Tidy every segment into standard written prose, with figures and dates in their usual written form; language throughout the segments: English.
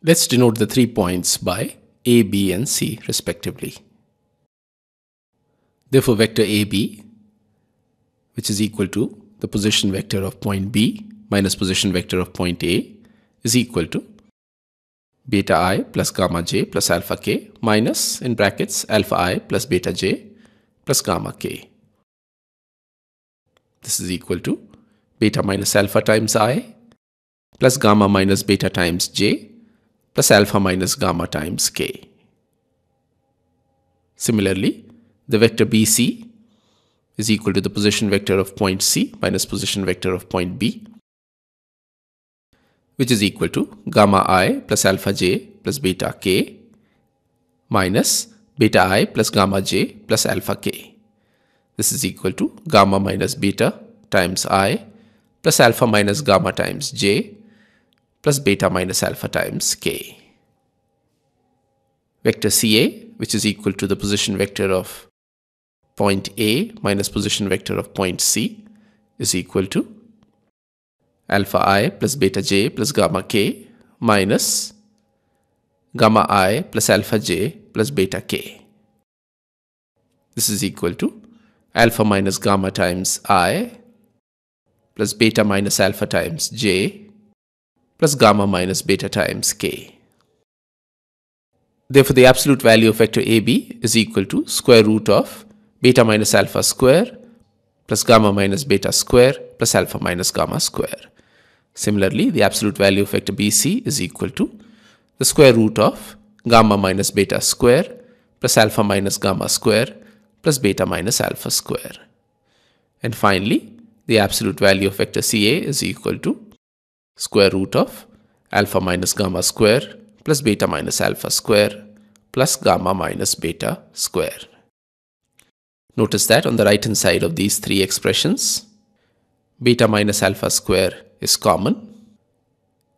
Let's denote the 3 points by A, B, and C respectively. Therefore, vector AB, which is equal to the position vector of point B minus position vector of point A, is equal to beta I plus gamma j plus alpha k minus, in brackets, alpha I plus beta j plus gamma k. This is equal to beta minus alpha times I plus gamma minus beta times j plus alpha minus gamma times k. Similarly, the vector BC is equal to the position vector of point C minus position vector of point B, which is equal to gamma I plus alpha j plus beta k minus beta I plus gamma j plus alpha k. This is equal to gamma minus beta times I plus alpha minus gamma times j plus beta minus alpha times k. Vector CA, which is equal to the position vector of point A minus position vector of point C, is equal to alpha I plus beta j plus gamma k minus gamma I plus alpha j plus beta k. This is equal to alpha minus gamma times I plus beta minus alpha times j plus gamma minus beta times k. Therefore, the absolute value of vector AB is equal to square root of beta minus alpha square plus gamma minus beta square plus alpha minus gamma square. Similarly, the absolute value of vector BC is equal to the square root of gamma minus beta square plus alpha minus gamma square plus beta minus alpha square. And finally, the absolute value of vector CA is equal to square root of alpha minus gamma square plus beta minus alpha square plus gamma minus beta square. Notice that on the right hand side of these three expressions, beta minus alpha square is common.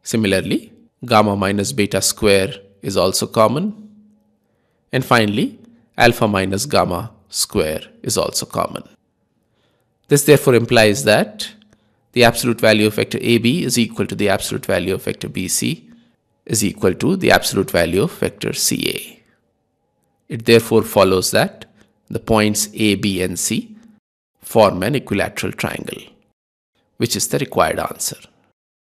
Similarly, gamma minus beta square is also common. And finally, alpha minus gamma square is also common. This therefore implies that the absolute value of vector AB is equal to the absolute value of vector BC is equal to the absolute value of vector CA. It therefore follows that the points A, B, and C form an equilateral triangle, which is the required answer.